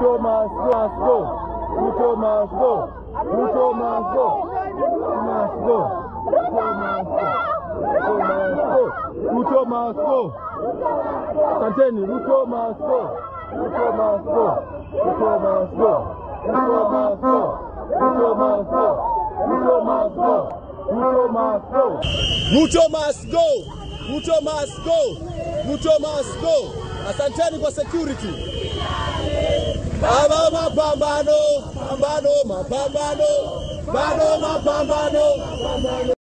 Ruto must go. Ruto must go. Ruto must go. Ruto must go. Ruto must go. Ruto must go. Santeni, Ruto must go. Ruto must go. Ruto must go. Ruto must go. Ruto must go. Ruto must go. Ruto must go. Ruto must go. Ruto must go. Ruto must go. Asanteni kwa security. Baba mapambano, pambano mapambano, bado mapambano.